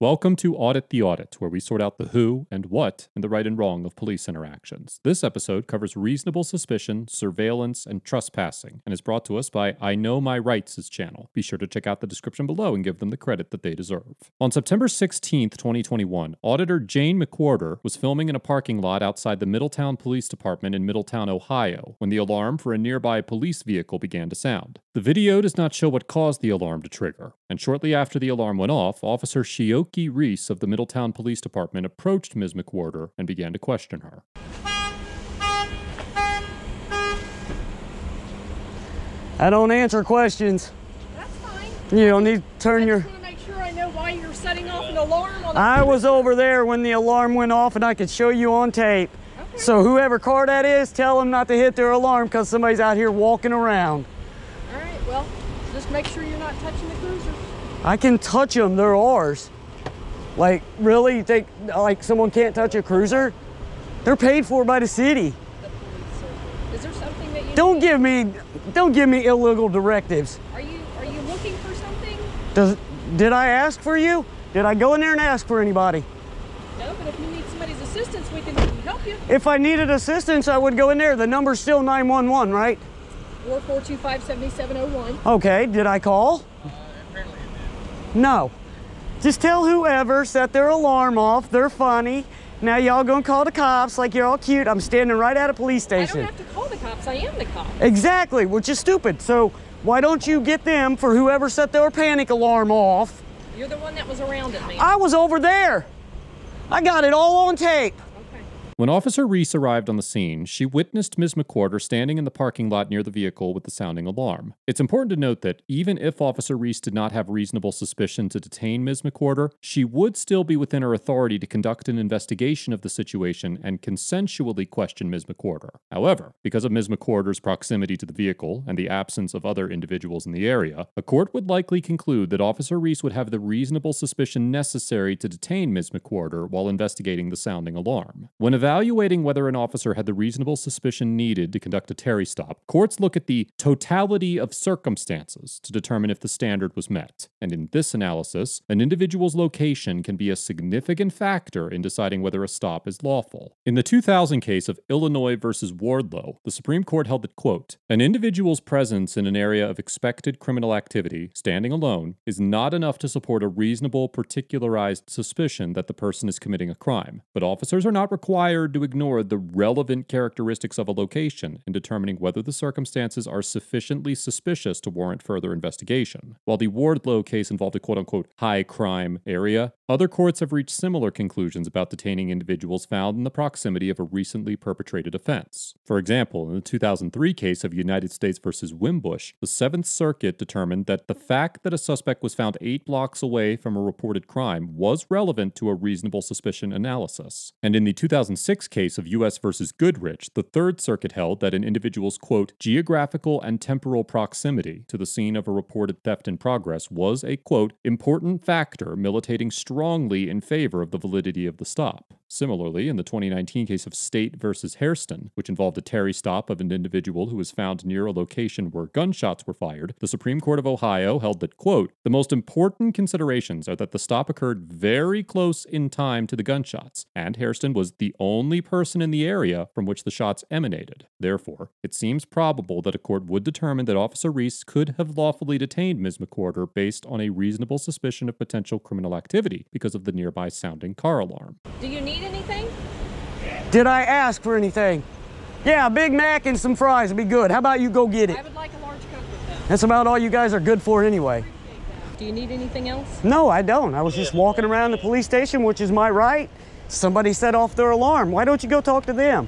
Welcome to Audit the Audit, where we sort out the who and what and the right and wrong of police interactions. This episode covers reasonable suspicion, surveillance, and trespassing, and is brought to us by I Know My Rights' channel. Be sure to check out the description below and give them the credit that they deserve. On September 16th, 2021, Auditor Jane McWhorter was filming in a parking lot outside the Middletown Police Department in Middletown, Ohio, when the alarm for a nearby police vehicle began to sound. The video does not show what caused the alarm to trigger, and shortly after the alarm went off, Officer Shioki Reese of the Middletown Police Department approached Ms. McWhorter and began to question her. I don't answer questions. That's fine. You don't need to turn your... I just want to make sure I know why you're setting off an alarm on the... I was over there when the alarm went off and I could show you on tape. Okay. So whoever car that is, tell them not to hit their alarm because somebody's out here walking around. All right, well, just make sure you're not touching the cruiser. I can touch them, they're ours. Like, really? You think, like, someone can't touch a cruiser? They're paid for by the city. The police service. Is there something that you... Don't give me illegal directives. Are you looking for something? Did I ask for you? Did I go in there and ask for anybody? No, but if you need somebody's assistance, we can help you. If I needed assistance, I would go in there. The number's still 911, right? 442-577-01. Okay, did I call? Apparently it did. No. Just tell whoever set their alarm off. They're funny. Now y'all gonna call the cops like you're all cute. I'm standing right at a police station. I don't have to call the cops. I am the cop. Exactly, which is stupid. So why don't you get them for whoever set their panic alarm off? You're the one that was around at me. I was over there. I got it all on tape. When Officer Reese arrived on the scene, she witnessed Ms. McWhorter standing in the parking lot near the vehicle with the sounding alarm. It's important to note that even if Officer Reese did not have reasonable suspicion to detain Ms. McWhorter, she would still be within her authority to conduct an investigation of the situation and consensually question Ms. McWhorter. However, because of Ms. McWhorter's proximity to the vehicle and the absence of other individuals in the area, a court would likely conclude that Officer Reese would have the reasonable suspicion necessary to detain Ms. McWhorter while investigating the sounding alarm. When evaluating whether an officer had the reasonable suspicion needed to conduct a Terry stop, courts look at the totality of circumstances to determine if the standard was met. And in this analysis, an individual's location can be a significant factor in deciding whether a stop is lawful. In the 2000 case of Illinois v. Wardlow, the Supreme Court held that, quote, an individual's presence in an area of expected criminal activity, standing alone, is not enough to support a reasonable, particularized suspicion that the person is committing a crime, but officers are not required to ignore the relevant characteristics of a location in determining whether the circumstances are sufficiently suspicious to warrant further investigation. While the Wardlow case involved a quote-unquote high-crime area, other courts have reached similar conclusions about detaining individuals found in the proximity of a recently perpetrated offense. For example, in the 2003 case of United States v. Wimbush, the Seventh Circuit determined that the fact that a suspect was found 8 blocks away from a reported crime was relevant to a reasonable suspicion analysis. And in the 2006 case of U.S. v. Goodrich, the Third Circuit held that an individual's, quote, geographical and temporal proximity to the scene of a reported theft in progress was a, quote, important factor militating strongly in favor of the validity of the stop. Similarly, in the 2019 case of State versus Hairston, which involved a Terry stop of an individual who was found near a location where gunshots were fired, the Supreme Court of Ohio held that, quote, the most important considerations are that the stop occurred very close in time to the gunshots, and Hairston was the only person in the area from which the shots emanated. Therefore, it seems probable that a court would determine that Officer Reese could have lawfully detained Ms. McWhorter based on a reasonable suspicion of potential criminal activity because of the nearby sounding car alarm. Do you need anything? Did I ask for anything? Yeah, a Big Mac and some fries would be good. How about you go get it? I would like a large Coke with that. That's about all you guys are good for anyway. Do you need anything else? No, I don't. I was just walking around the police station, which is my right. Somebody set off their alarm. Why don't you go talk to them?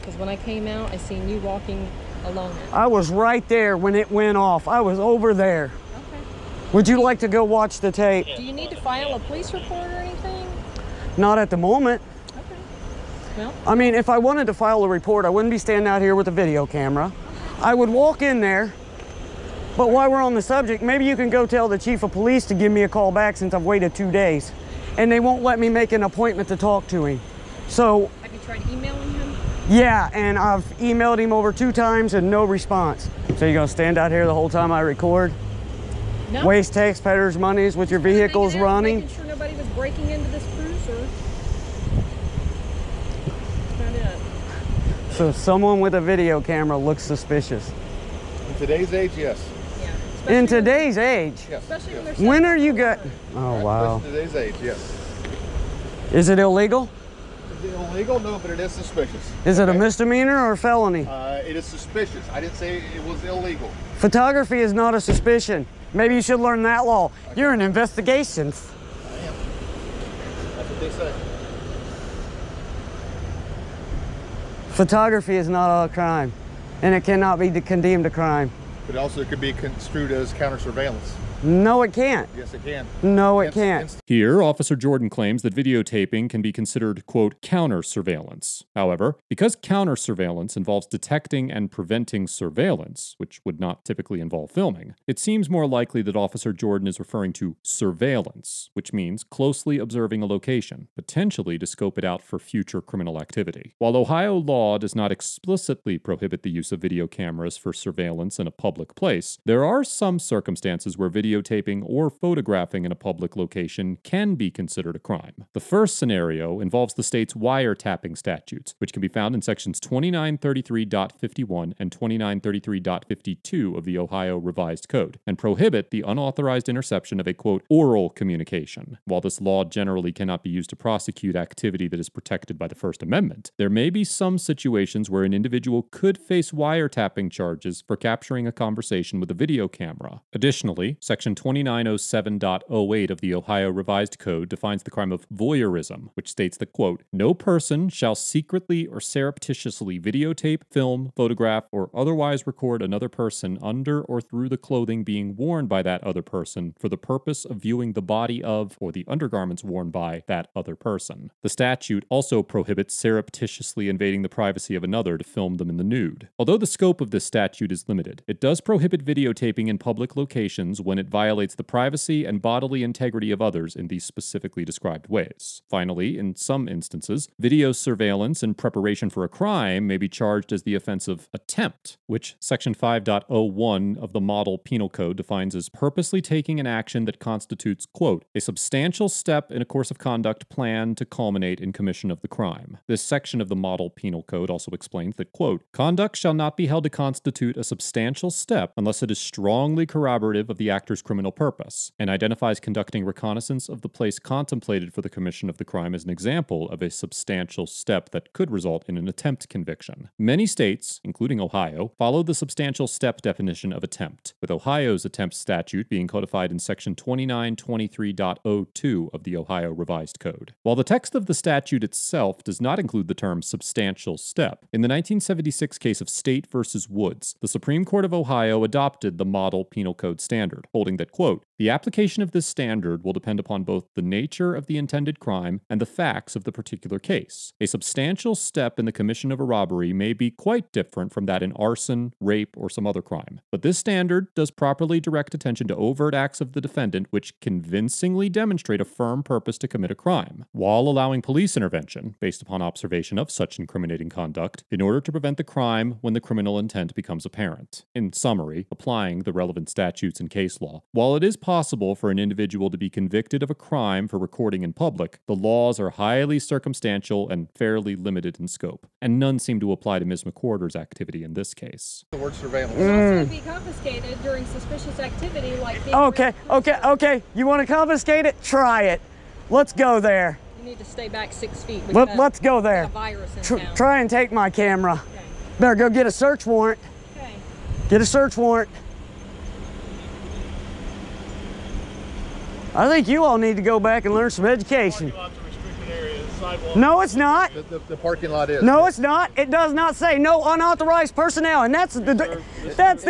Because when I came out, I seen you walking along it. I was right there when it went off. I was over there. Okay. Would you like to go watch the tape? Do you need to file a police report or anything? Not at the moment. No. I mean, if I wanted to file a report, I wouldn't be standing out here with a video camera. I would walk in there, but while we're on the subject, maybe you can go tell the chief of police to give me a call back since I've waited 2 days, and they won't let me make an appointment to talk to him. So... Have you tried emailing him? Yeah, and I've emailed him over 2 times and no response. So you're gonna stand out here the whole time I record? No. Waste taxpayers' monies with your vehicles running? Making sure nobody was breaking into this cruiser. That's about it. So someone with a video camera looks suspicious. In today's age, yes. Yeah. Especially in today's age? Yes. Especially yes. When are you got... Oh, wow. In today's age, yes. Is it illegal? Is it illegal? No, but it is suspicious. Is it a misdemeanor or a felony? It is suspicious. I didn't say it was illegal. Photography is not a suspicion. Maybe you should learn that law. Okay. You're in investigations. I am. That's what they say. Photography is not a crime, and it cannot be condemned a crime. But also it could be construed as counter-surveillance. No, it can't. Yes, it can. No, it can't. Here, Officer Jordan claims that videotaping can be considered, quote, counter-surveillance. However, because counter-surveillance involves detecting and preventing surveillance, which would not typically involve filming, it seems more likely that Officer Jordan is referring to surveillance, which means closely observing a location, potentially to scope it out for future criminal activity. While Ohio law does not explicitly prohibit the use of video cameras for surveillance in a public place, there are some circumstances where videotaping or photographing in a public location can be considered a crime. The first scenario involves the state's wiretapping statutes, which can be found in sections 2933.51 and 2933.52 of the Ohio Revised Code, and prohibit the unauthorized interception of a, quote, oral communication. While this law generally cannot be used to prosecute activity that is protected by the First Amendment, there may be some situations where an individual could face wiretapping charges for capturing a conversation with a video camera. Additionally, Section 2907.08 of the Ohio Revised Code defines the crime of voyeurism, which states that, quote, no person shall secretly or surreptitiously videotape, film, photograph, or otherwise record another person under or through the clothing being worn by that other person for the purpose of viewing the body of or the undergarments worn by that other person. The statute also prohibits surreptitiously invading the privacy of another to film them in the nude. Although the scope of this statute is limited, it does prohibit videotaping in public locations when it violates the privacy and bodily integrity of others in these specifically described ways. Finally, in some instances, video surveillance in preparation for a crime may be charged as the offense of attempt, which Section 5.01 of the Model Penal Code defines as purposely taking an action that constitutes, quote, a substantial step in a course of conduct planned to culminate in commission of the crime. This section of the Model Penal Code also explains that, quote, conduct shall not be held to constitute a substantial step unless it is strongly corroborative of the actor's criminal purpose, and identifies conducting reconnaissance of the place contemplated for the commission of the crime as an example of a substantial step that could result in an attempt conviction. Many states, including Ohio, follow the substantial step definition of attempt, with Ohio's attempt statute being codified in Section 2923.02 of the Ohio Revised Code. While the text of the statute itself does not include the term substantial step, in the 1976 case of State versus Woods, the Supreme Court of Ohio adopted the Model Penal Code standard, holding that, quote, the application of this standard will depend upon both the nature of the intended crime and the facts of the particular case. A substantial step in the commission of a robbery may be quite different from that in arson, rape, or some other crime, but this standard does properly direct attention to overt acts of the defendant which convincingly demonstrate a firm purpose to commit a crime, while allowing police intervention based upon observation of such incriminating conduct in order to prevent the crime when the criminal intent becomes apparent. In summary, applying the relevant statutes and case law, while it is possible for an individual to be convicted of a crime for recording in public, the laws are highly circumstantial and fairly limited in scope, and none seem to apply to Ms. McWhorter's activity in this case. The word surveillance is going to be confiscated during suspicious activity, like being okay. You want to confiscate it? Try it. Let's go there. You need to stay back 6 feet. Let's go there. A virus in town. Try and take my camera. Okay. Better go get a search warrant. Okay. Get a search warrant. I think you all need to go back and learn some education. No, it's not. The parking lot is. No, it's not. It does not say no unauthorized personnel, and that's the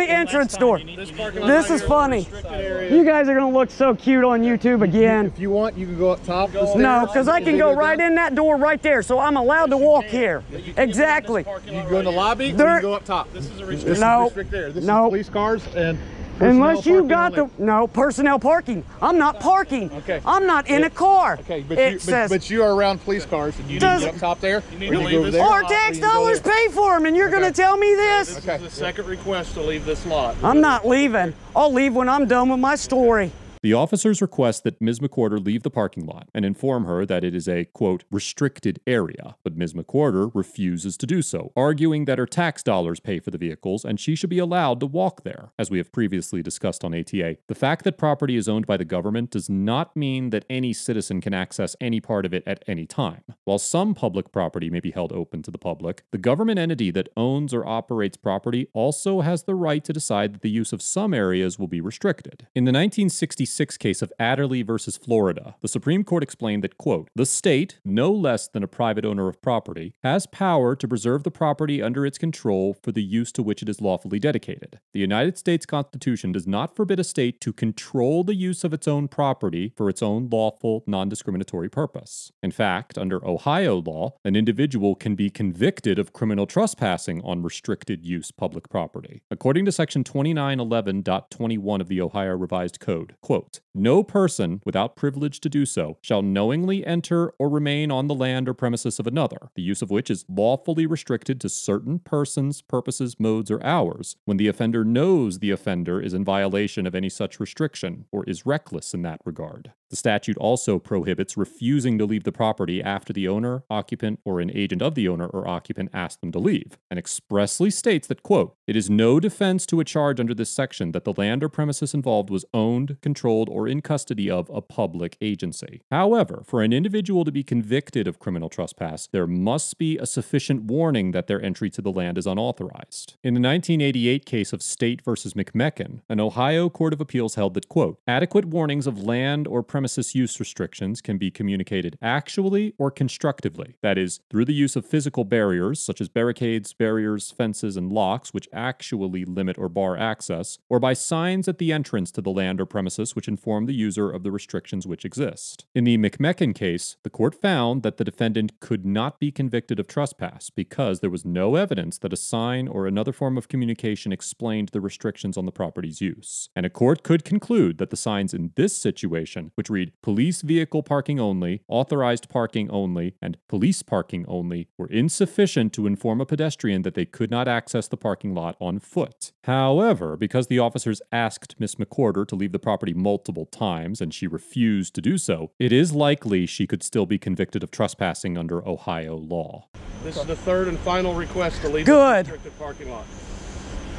entrance door. This is funny. You guys are gonna look so cute on YouTube again. If you want, you can go up top. No, because I can go right in that door right there, so I'm allowed to walk here. Exactly. You can go in the lobby. You can go up top. This is a restrict there. This is police cars and. Unless you got the, no, personnel parking. I'm not parking. Okay. I'm not in a car. Okay, but you are around police cars and you need to get up top there. You need to leave this. Our tax dollars pay for them and you're going to tell me this? This is the second request to leave this lot. I'm not leaving. I'll leave when I'm done with my story. The officers request that Ms. McWhorter leave the parking lot and inform her that it is a, quote, restricted area, but Ms. McWhorter refuses to do so, arguing that her tax dollars pay for the vehicles and she should be allowed to walk there. As we have previously discussed on ATA, the fact that property is owned by the government does not mean that any citizen can access any part of it at any time. While some public property may be held open to the public, the government entity that owns or operates property also has the right to decide that the use of some areas will be restricted. In the 1966 case of Adderley versus Florida, the Supreme Court explained that, quote, the state, no less than a private owner of property, has power to preserve the property under its control for the use to which it is lawfully dedicated. The United States Constitution does not forbid a state to control the use of its own property for its own lawful, non-discriminatory purpose. In fact, under Ohio law, an individual can be convicted of criminal trespassing on restricted use public property. According to section 2911.21 of the Ohio Revised Code, quote, no person without privilege to do so shall knowingly enter or remain on the land or premises of another, the use of which is lawfully restricted to certain persons, purposes, modes, or hours, when the offender knows the offender is in violation of any such restriction or is reckless in that regard. The statute also prohibits refusing to leave the property after the owner, occupant, or an agent of the owner or occupant asked them to leave, and expressly states that, quote, it is no defense to a charge under this section that the land or premises involved was owned, controlled, or in custody of a public agency. However, for an individual to be convicted of criminal trespass, there must be a sufficient warning that their entry to the land is unauthorized. In the 1988 case of State versus McMechan, an Ohio Court of Appeals held that, quote, adequate warnings of land or premises use restrictions can be communicated actually or constructively, that is, through the use of physical barriers such as barricades, barriers, fences, and locks which actually limit or bar access, or by signs at the entrance to the land or premises which inform the user of the restrictions which exist. In the McMechan case, the court found that the defendant could not be convicted of trespass because there was no evidence that a sign or another form of communication explained the restrictions on the property's use, and a court could conclude that the signs in this situation, which read police vehicle parking only, authorized parking only, and police parking only, were insufficient to inform a pedestrian that they could not access the parking lot on foot. However, because the officers asked Ms. McWhorter to leave the property multiple times and she refused to do so, it is likely she could still be convicted of trespassing under Ohio law. This is the third and final request to leave the restricted parking lot.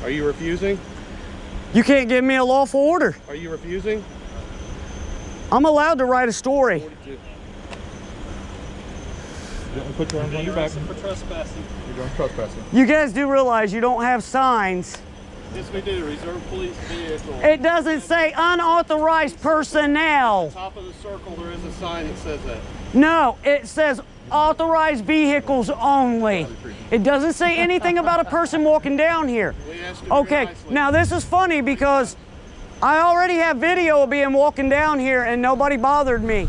Are you refusing? You can't give me a lawful order. Are you refusing? I'm allowed to write a story. 42. You guys do realize you don't have signs. Yes, we do. Reserve police vehicle. It doesn't say unauthorized personnel. At the top of the circle, there is a sign that says that. No, it says authorized vehicles only. It doesn't say anything about a person walking down here. Okay, now this is funny because I already have video of being walking down here and nobody bothered me.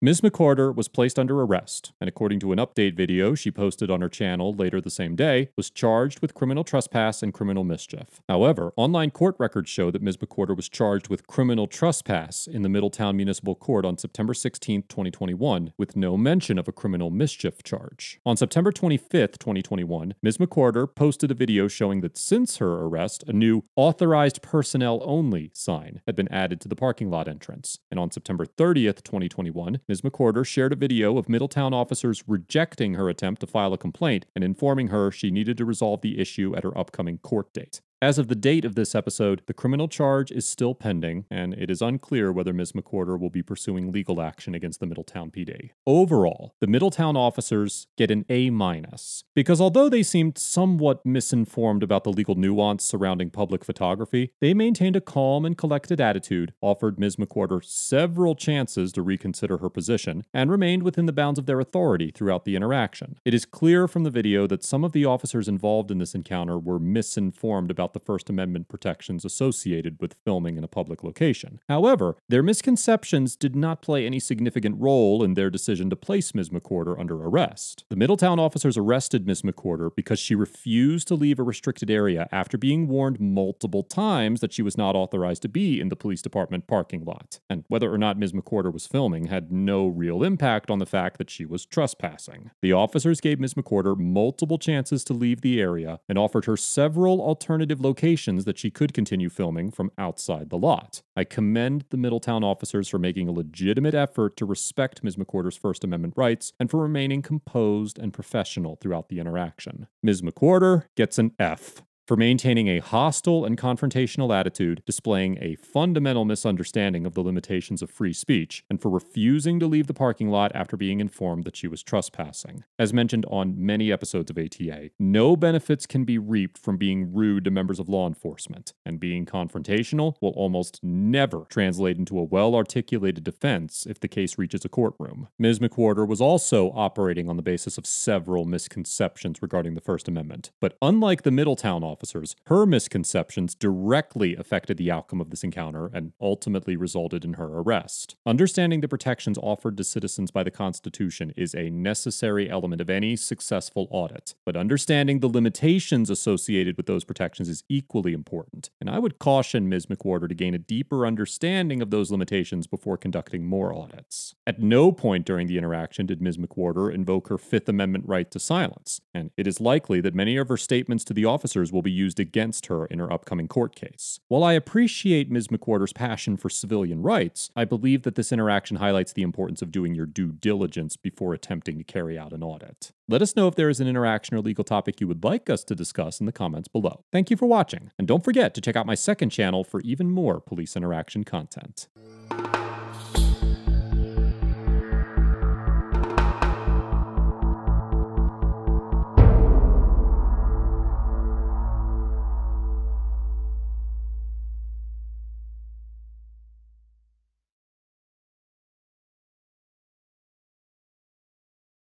Ms. McWhorter was placed under arrest, and according to an update video she posted on her channel later the same day, was charged with criminal trespass and criminal mischief. However, online court records show that Ms. McWhorter was charged with criminal trespass in the Middletown Municipal Court on September 16, 2021, with no mention of a criminal mischief charge. On September 25, 2021, Ms. McWhorter posted a video showing that since her arrest, a new authorized personnel only sign had been added to the parking lot entrance, and on September 30, 2021, Ms. McWhorter shared a video of Middletown officers rejecting her attempt to file a complaint and informing her she needed to resolve the issue at her upcoming court date. As of the date of this episode, the criminal charge is still pending, and it is unclear whether Ms. McWhorter will be pursuing legal action against the Middletown PD. Overall, the Middletown officers get an A-, because although they seemed somewhat misinformed about the legal nuance surrounding public photography, they maintained a calm and collected attitude, offered Ms. McWhorter several chances to reconsider her position, and remained within the bounds of their authority throughout the interaction. It is clear from the video that some of the officers involved in this encounter were misinformed about the First Amendment protections associated with filming in a public location. However, their misconceptions did not play any significant role in their decision to place Ms. McWhorter under arrest. The Middletown officers arrested Ms. McWhorter because she refused to leave a restricted area after being warned multiple times that she was not authorized to be in the police department parking lot, and whether or not Ms. McWhorter was filming had no real impact on the fact that she was trespassing. The officers gave Ms. McWhorter multiple chances to leave the area and offered her several alternative alternative locations that she could continue filming from outside the lot. I commend the Middletown officers for making a legitimate effort to respect Ms. McWhorter's First Amendment rights and for remaining composed and professional throughout the interaction. Ms. McWhorter gets an F for maintaining a hostile and confrontational attitude, displaying a fundamental misunderstanding of the limitations of free speech, and for refusing to leave the parking lot after being informed that she was trespassing. As mentioned on many episodes of ATA, no benefits can be reaped from being rude to members of law enforcement, and being confrontational will almost never translate into a well-articulated defense if the case reaches a courtroom. Ms. McWhorter was also operating on the basis of several misconceptions regarding the First Amendment, but unlike the Middletown officers, her misconceptions directly affected the outcome of this encounter and ultimately resulted in her arrest. Understanding the protections offered to citizens by the Constitution is a necessary element of any successful audit, but understanding the limitations associated with those protections is equally important, and I would caution Ms. McWhorter to gain a deeper understanding of those limitations before conducting more audits. At no point during the interaction did Ms. McWhorter invoke her Fifth Amendment right to silence, and it is likely that many of her statements to the officers will be used against her in her upcoming court case. While I appreciate Ms. McWhorter's passion for civilian rights, I believe that this interaction highlights the importance of doing your due diligence before attempting to carry out an audit. Let us know if there is an interaction or legal topic you would like us to discuss in the comments below. Thank you for watching, and don't forget to check out my second channel for even more police interaction content.